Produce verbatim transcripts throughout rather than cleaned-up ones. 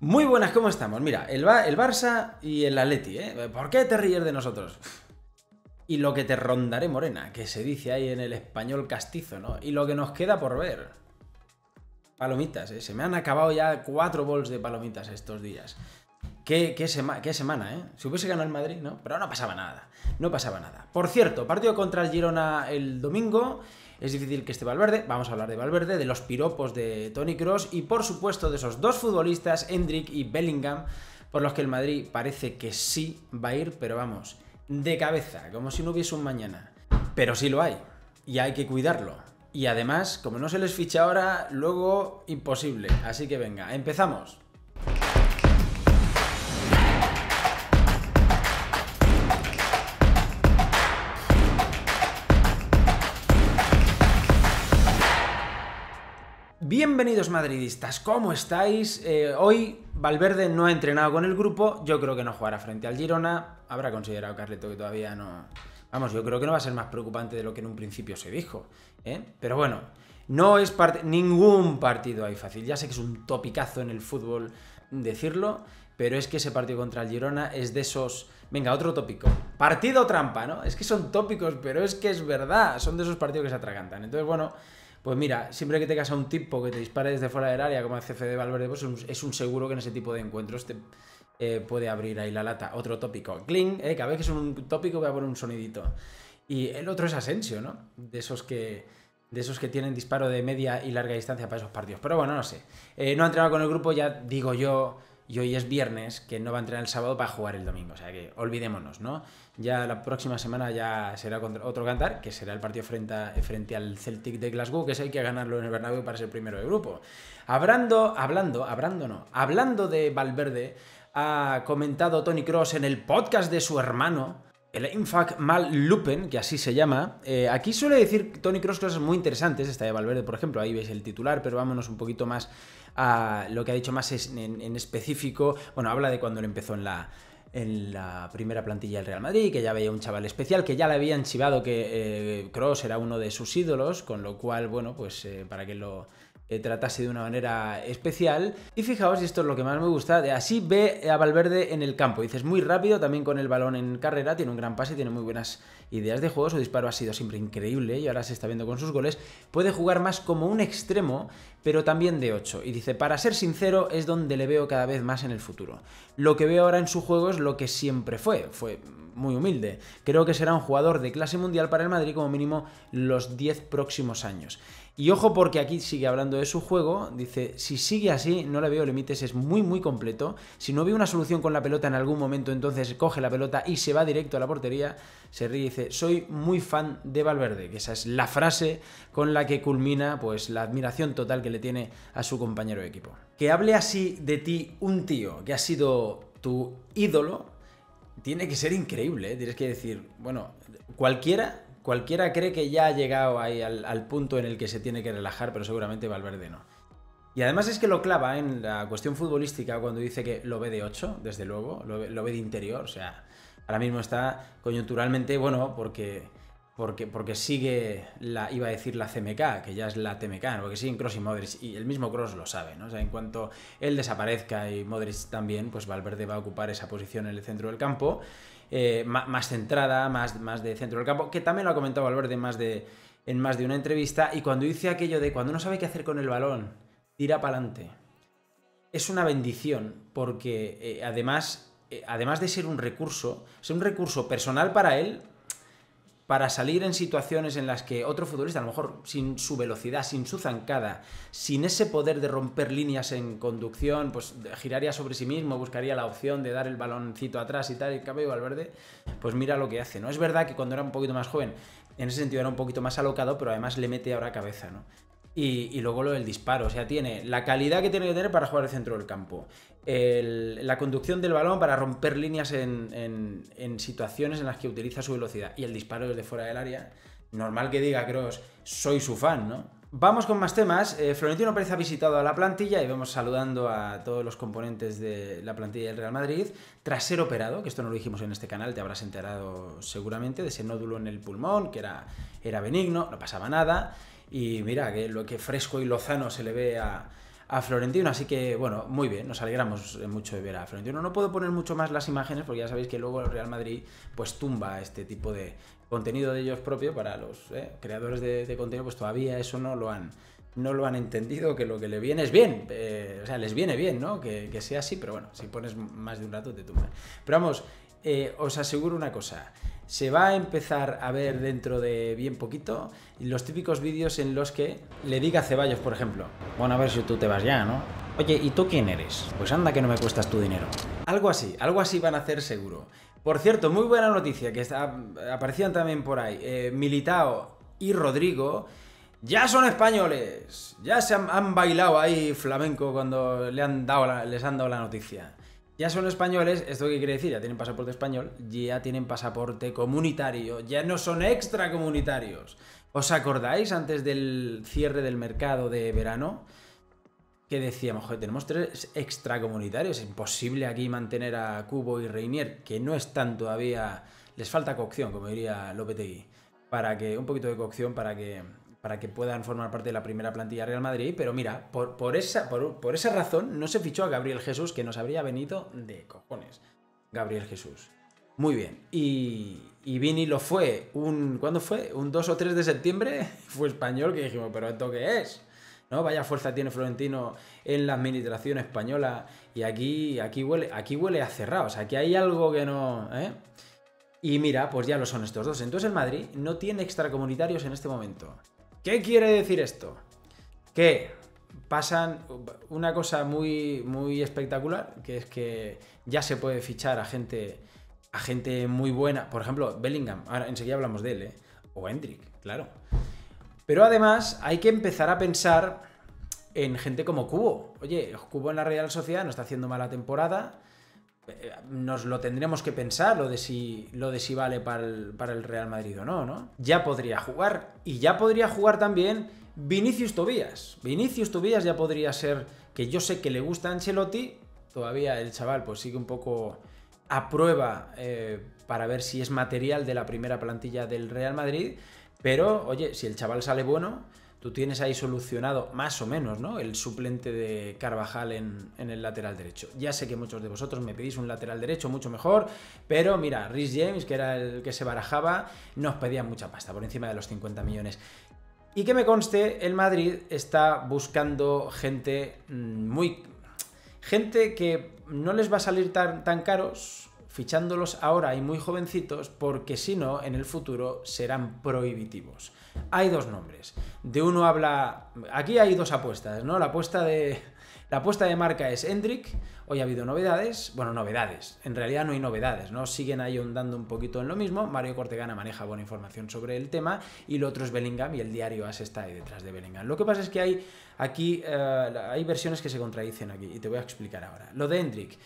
Muy buenas, ¿cómo estamos? Mira, el, ba el Barça y el Atleti, ¿eh? ¿Por qué te ríes de nosotros? Y lo que te rondaré, morena, que se dice ahí en el español castizo, ¿no? Y lo que nos queda por ver. Palomitas, ¿eh? Se me han acabado ya cuatro bols de palomitas estos días. Qué, qué, sema qué semana, ¿eh? Si hubiese ganado el Madrid, ¿no? Pero no pasaba nada, no pasaba nada. Por cierto, partido contra el Girona el domingo. Es difícil que esté Valverde, vamos a hablar de Valverde, de los piropos de Toni Kroos y por supuesto de esos dos futbolistas, Endrick y Bellingham, por los que el Madrid parece que sí va a ir, pero vamos, de cabeza, como si no hubiese un mañana. Pero sí lo hay, y hay que cuidarlo. Y además, como no se les ficha ahora, luego imposible. Así que venga, empezamos. Bienvenidos madridistas, ¿cómo estáis? Eh, hoy Valverde no ha entrenado con el grupo, yo creo que no jugará frente al Girona, habrá considerado Carleto que todavía no... Vamos, yo creo que no va a ser más preocupante de lo que en un principio se dijo, ¿eh? Pero bueno, no es part... ningún partido ahí fácil, ya sé que es un topicazo en el fútbol decirlo, pero es que ese partido contra el Girona es de esos... Venga, otro tópico, partido trampa, ¿no? Es que son tópicos, pero es que es verdad, son de esos partidos que se atragantan, entonces bueno... Pues mira, siempre que te caes a un tipo que te dispare desde fuera del área, como hace Fede Valverde, pues es un seguro que en ese tipo de encuentros te eh, puede abrir ahí la lata. Otro tópico, cling, eh, cada vez que es un tópico voy a poner un sonidito. Y el otro es Asensio, ¿no? De esos que, de esos que tienen disparo de media y larga distancia para esos partidos. Pero bueno, no sé. Eh, no ha entrenado con el grupo, ya digo yo, y hoy es viernes, que no va a entrenar el sábado para jugar el domingo. O sea que olvidémonos, ¿no? Ya la próxima semana ya será contra otro cantar, que será el partido frente, a, frente al Celtic de Glasgow, que es hay que ganarlo en el Bernabéu para ser primero de grupo. Hablando, hablando, hablando no, hablando de Valverde, ha comentado Toni Kroos en el podcast de su hermano, el Infac Mal Lupen, que así se llama. Eh, aquí suele decir Toni Kroos cosas muy interesantes, esta de Valverde, por ejemplo, ahí veis el titular, pero vámonos un poquito más a lo que ha dicho más en, en específico. Bueno, habla de cuando él empezó en la, en la primera plantilla del Real Madrid, que ya veía un chaval especial, que ya le habían chivado que eh, Kroos era uno de sus ídolos, con lo cual, bueno, pues eh, para que lo... tratase de una manera especial. Y fijaos, esto es lo que más me gusta, de así ve a Valverde en el campo. Dices, muy rápido, también con el balón en carrera, tiene un gran pase, tiene muy buenas ideas de juego, su disparo ha sido siempre increíble y ahora se está viendo con sus goles. Puede jugar más como un extremo, pero también de ocho. Y dice, para ser sincero, es donde le veo cada vez más en el futuro. Lo que veo ahora en su juego es lo que siempre fue, fue muy humilde. Creo que será un jugador de clase mundial para el Madrid como mínimo los diez próximos años. Y ojo porque aquí sigue hablando de su juego, dice, si sigue así, no le veo límites, es muy muy completo, si no ve una solución con la pelota en algún momento, entonces coge la pelota y se va directo a la portería, se ríe y dice, soy muy fan de Valverde, que esa es la frase con la que culmina pues la admiración total que le tiene a su compañero de equipo. Que hable así de ti un tío que ha sido tu ídolo, tiene que ser increíble, ¿eh? Tienes que decir, bueno, cualquiera... Cualquiera cree que ya ha llegado ahí al, al punto en el que se tiene que relajar, pero seguramente Valverde no. Y además es que lo clava en la cuestión futbolística cuando dice que lo ve de ocho, desde luego, lo, lo ve de interior. O sea, ahora mismo está coyunturalmente, bueno, porque, porque, porque sigue, la iba a decir la C M K, que ya es la T M K, ¿no? Porque siguen Kroos y Modric, y el mismo Kroos lo sabe, ¿no? O sea, en cuanto él desaparezca y Modric también, pues Valverde va a ocupar esa posición en el centro del campo. Eh, más centrada, más, más de centro del campo, que también lo ha comentado Valverde en más, de, en más de una entrevista, y cuando dice aquello de cuando no sabe qué hacer con el balón, tira para adelante. Es una bendición, porque eh, además, eh, además de ser un recurso, es un recurso personal para él, para salir en situaciones en las que otro futbolista, a lo mejor sin su velocidad, sin su zancada, sin ese poder de romper líneas en conducción, pues giraría sobre sí mismo, buscaría la opción de dar el baloncito atrás y tal, el cambio de Valverde, pues mira lo que hace, ¿no? Es verdad que cuando era un poquito más joven, en ese sentido era un poquito más alocado, pero además le mete ahora cabeza, ¿no? Y, y luego lo del disparo, o sea, tiene la calidad que tiene que tener para jugar el centro del campo, el, la conducción del balón para romper líneas en, en, en situaciones en las que utiliza su velocidad, y el disparo desde fuera del área, normal que diga, Kroos, soy su fan, ¿no? Vamos con más temas. eh, Florentino Pérez ha visitado a la plantilla y vamos saludando a todos los componentes de la plantilla del Real Madrid tras ser operado, que esto no lo dijimos en este canal, te habrás enterado seguramente de ese nódulo en el pulmón, que era, era benigno, no pasaba nada. Y mira, que lo que fresco y lozano se le ve a, a Florentino. Así que, bueno, muy bien, nos alegramos mucho de ver a Florentino. No puedo poner mucho más las imágenes porque ya sabéis que luego el Real Madrid pues tumba este tipo de contenido de ellos propio para los eh, creadores de, de contenido, pues todavía eso no lo han... no lo han entendido, que lo que le viene es bien, eh, o sea, les viene bien, ¿no? Que, que sea así, pero bueno, si pones más de un rato te tumban. Pero vamos, eh, os aseguro una cosa, se va a empezar a ver dentro de bien poquito los típicos vídeos en los que le diga a Ceballos, por ejemplo, bueno, a ver si tú te vas ya, ¿no? Oye, ¿y tú quién eres? Pues anda que no me cuestas tu dinero. Algo así, algo así van a hacer seguro. Por cierto, muy buena noticia, que está, aparecían también por ahí, eh, Militao y Rodrigo, ya son españoles, ya se han, han bailado ahí flamenco cuando le han dado la, les han dado la noticia. Ya son españoles, ¿esto qué quiere decir? Ya tienen pasaporte español, ya tienen pasaporte comunitario, ya no son extracomunitarios. ¿Os acordáis antes del cierre del mercado de verano? Que decíamos, joder, tenemos tres extracomunitarios, es imposible aquí mantener a Kubo y Reinier, que no están todavía, les falta cocción, como diría Lopetegui, para que, un poquito de cocción para que... para que puedan formar parte de la primera plantilla Real Madrid, pero mira, por, por, esa, por, por esa razón no se fichó a Gabriel Jesús, que nos habría venido de cojones. Gabriel Jesús. Muy bien. Y, y Vini lo fue, un, ¿cuándo fue? Un dos o tres de septiembre, fue español, que dijimos, pero ¿esto qué es? ¿No? Vaya fuerza tiene Florentino en la administración española, y aquí, aquí, huele, aquí huele a cerrado, o sea, aquí hay algo que no... ¿eh? Y mira, pues ya lo son estos dos. Entonces el Madrid no tiene extracomunitarios en este momento. ¿Qué quiere decir esto? Que pasan una cosa muy, muy espectacular, que es que ya se puede fichar a gente, a gente muy buena. Por ejemplo, Bellingham, ahora enseguida hablamos de él, ¿eh? O Endrick, claro. Pero además hay que empezar a pensar en gente como Kubo. Oye, Kubo en la Real Sociedad no está haciendo mala temporada, nos lo tendremos que pensar, lo de si, lo de si vale para el, para el Real Madrid o no, ¿no? Ya podría jugar, y ya podría jugar también Vinicius Tobías. Vinicius Tobías ya podría ser, que yo sé que le gusta a Ancelotti, todavía el chaval pues sigue un poco a prueba eh, para ver si es material de la primera plantilla del Real Madrid, pero oye, si el chaval sale bueno, tú tienes ahí solucionado más o menos, ¿no? El suplente de Carvajal en, en el lateral derecho. Ya sé que muchos de vosotros me pedís un lateral derecho mucho mejor, pero mira, Reece James, que era el que se barajaba, nos pedía mucha pasta, por encima de los cincuenta millones. Y que me conste, el Madrid está buscando gente muy... gente que no les va a salir tan, tan caros, fichándolos ahora y muy jovencitos, porque si no, en el futuro serán prohibitivos. Hay dos nombres. De uno habla... Aquí hay dos apuestas, ¿no? La apuesta de, la apuesta de marca es Endrick. Hoy ha habido novedades. Bueno, novedades. En realidad no hay novedades, ¿no? Siguen ahí ahondando un poquito en lo mismo. Mario Cortegana maneja buena información sobre el tema. Y lo otro es Bellingham, y el diario As está ahí detrás de Bellingham. Lo que pasa es que hay aquí... Uh, hay versiones que se contradicen aquí. Y te voy a explicar ahora. Lo de Endrick.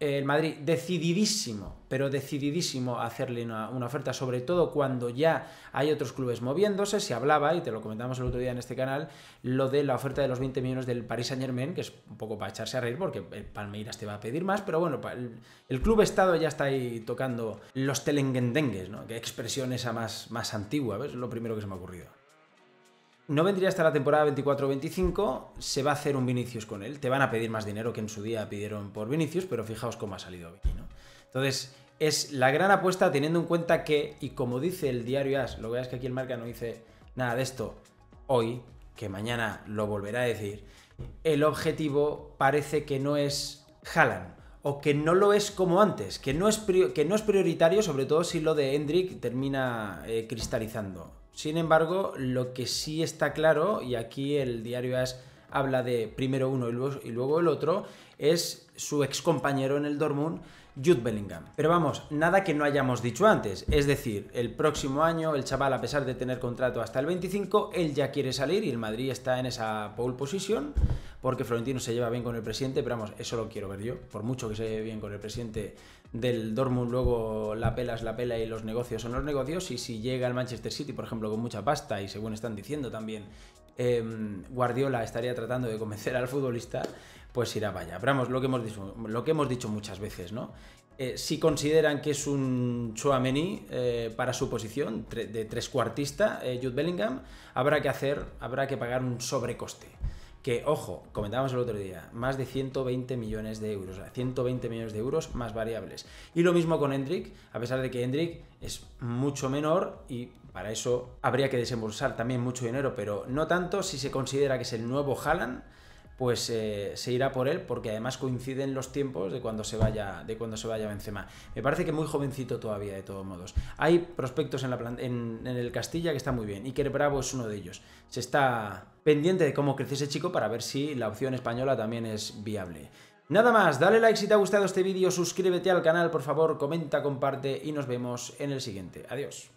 El Madrid decididísimo, pero decididísimo a hacerle una, una oferta, sobre todo cuando ya hay otros clubes moviéndose. Se hablaba, y te lo comentamos el otro día en este canal, lo de la oferta de los veinte millones del Paris Saint-Germain, que es un poco para echarse a reír porque el Palmeiras te va a pedir más, pero bueno, el, el club estado ya está ahí tocando los telenguendengues, ¿no? Qué expresión esa más, más antigua, ¿ves? Lo primero que se me ha ocurrido. No vendría hasta la temporada veinticuatro veinticinco, se va a hacer un Vinicius con él. Te van a pedir más dinero que en su día pidieron por Vinicius, pero fijaos cómo ha salido Vini, ¿no? Entonces, es la gran apuesta teniendo en cuenta que, y como dice el diario As, lo que es que aquí el Marca no dice nada de esto hoy, que mañana lo volverá a decir, el objetivo parece que no es Haaland, o que no lo es como antes, que no es, prior, que no es prioritario, sobre todo si lo de Endrick termina eh, cristalizando. Sin embargo, lo que sí está claro, y aquí el diario AS habla de primero uno y luego, y luego el otro, es su excompañero en el Dortmund, Jude Bellingham. Pero vamos, nada que no hayamos dicho antes. Es decir, el próximo año el chaval, a pesar de tener contrato hasta el veinticinco, él ya quiere salir, y el Madrid está en esa pole position, porque Florentino se lleva bien con el presidente, pero vamos, eso lo quiero ver yo. Por mucho que se lleve bien con el presidente del Dortmund, luego la pela es la pela y los negocios son los negocios, y si llega el Manchester City, por ejemplo, con mucha pasta, y según están diciendo también, eh, Guardiola estaría tratando de convencer al futbolista, pues irá para allá. Pero vamos, lo que hemos dicho, lo que hemos dicho muchas veces, ¿no? Eh, si consideran que es un Tchouaméni eh, para su posición tre de trescuartista, eh, Jude Bellingham, habrá que hacer, habrá que pagar un sobrecoste. que, ojo, comentábamos el otro día, más de ciento veinte millones de euros, ciento veinte millones de euros más variables. Y lo mismo con Endrick, a pesar de que Endrick es mucho menor y para eso habría que desembolsar también mucho dinero, pero no tanto. Si se considera que es el nuevo Haaland, pues eh, se irá por él, porque además coinciden los tiempos de cuando se vaya de cuando se vaya Benzema. Me parece que muy jovencito todavía, de todos modos. Hay prospectos en, la en, en el Castilla que está muy bien, Iker Bravo es uno de ellos. Se está pendiente de cómo crece ese chico para ver si la opción española también es viable. Nada más, dale like si te ha gustado este vídeo, suscríbete al canal, por favor, comenta, comparte y nos vemos en el siguiente. Adiós.